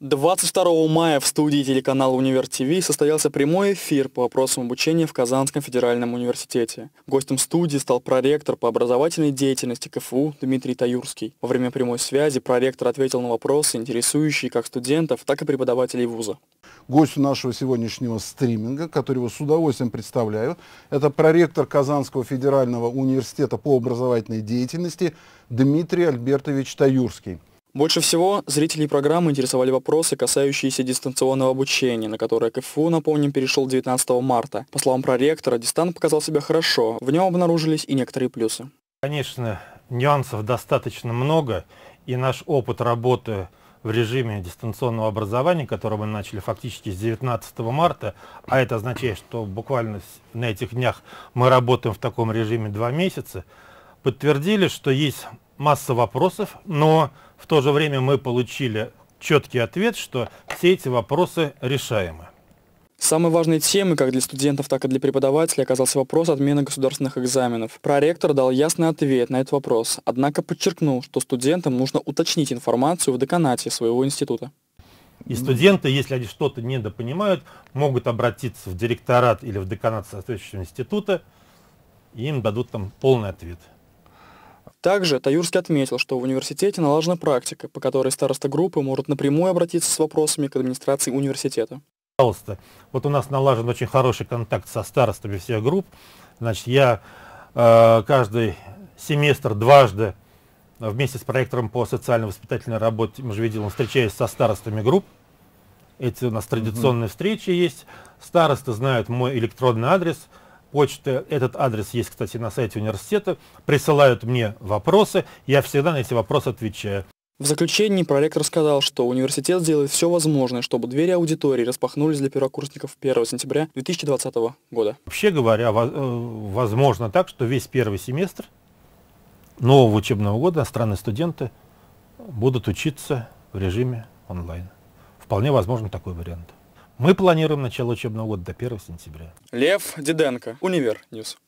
22 мая в студии телеканала «Универ ТВ» состоялся прямой эфир по вопросам обучения в Казанском федеральном университете. Гостем студии стал проректор по образовательной деятельности КФУ Дмитрий Таюрский. Во время прямой связи проректор ответил на вопросы, интересующие как студентов, так и преподавателей вуза. Гостью нашего сегодняшнего стриминга, который его с удовольствием представляю, это проректор Казанского федерального университета по образовательной деятельности Дмитрий Альбертович Таюрский. Больше всего зрителей программы интересовали вопросы, касающиеся дистанционного обучения, на которое КФУ, напомним, перешел 19 марта. По словам проректора, дистант показал себя хорошо, в нем обнаружились и некоторые плюсы. Конечно, нюансов достаточно много, и наш опыт работы в режиме дистанционного образования, который мы начали фактически с 19 марта, а это означает, что буквально на этих днях мы работаем в таком режиме 2 месяца, подтвердили, что есть масса вопросов, но в то же время мы получили четкий ответ, что все эти вопросы решаемы. Самой важной темой как для студентов, так и для преподавателей оказался вопрос отмены государственных экзаменов. Проректор дал ясный ответ на этот вопрос, однако подчеркнул, что студентам нужно уточнить информацию в деканате своего института. И студенты, если они что-то недопонимают, могут обратиться в директорат или в деканат соответствующего института, и им дадут там полный ответ. Также Таюрский отметил, что в университете налажена практика, по которой староста группы может напрямую обратиться с вопросами к администрации университета. Пожалуйста, вот у нас налажен очень хороший контакт со старостами всех групп. Значит, я каждый семестр дважды вместе с проректором по социально-воспитательной работе, мы же видим, встречаюсь со старостами групп. Эти у нас традиционные встречи есть. Старосты знают мой электронный адрес. Почта, этот адрес есть, кстати, на сайте университета, присылают мне вопросы, я всегда на эти вопросы отвечаю. В заключении проректор сказал, что университет сделает все возможное, чтобы двери аудитории распахнулись для первокурсников 1 сентября 2020 года. Вообще говоря, возможно так, что весь первый семестр нового учебного года иностранные студенты будут учиться в режиме онлайн. Вполне возможен такой вариант. Мы планируем начало учебного года до 1 сентября. Лев Диденко, Универ Ньюс.